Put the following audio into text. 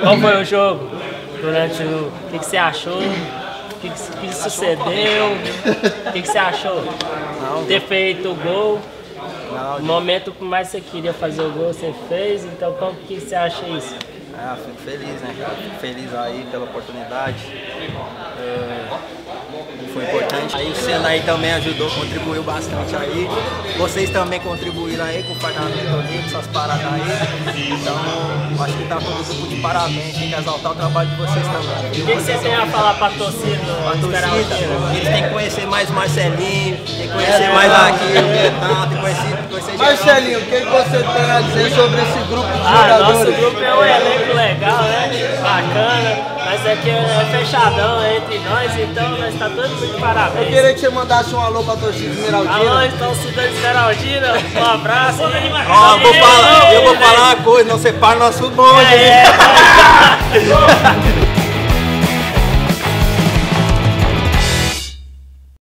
Qual foi o jogo? Durante o que você achou? O que sucedeu? O que você achou? Não, ter feito o gol? Não, o momento que mais você queria fazer o gol, você fez. Então, como que você acha isso? Ah, fico feliz, né, cara? Fico feliz aí pela oportunidade. Foi importante. Aí o Sena aí também ajudou, contribuiu bastante aí. Vocês também contribuíram aí com o fardamento, essas paradas aí. Então, acho que tá todo mundo de parabéns. Tem que exaltar o trabalho de vocês também. O que você tem a falar pra torcida? Eles têm que conhecer mais o Marcelinho, tem que conhecer mais aqui o Renato. Marcelinho, o que você tem a dizer sobre esse grupo de jogadores? Nosso grupo é um elenco legal, né? Bacana. Mas aqui é fechadão entre nós, então nós tá todo mundo de parabéns. Eu queria que você mandasse um alô pra torcida de Esmeraldino. Alô, então, cidade de Esmeraldino, um abraço. Eu vou falar uma coisa, não separa o nosso bonde.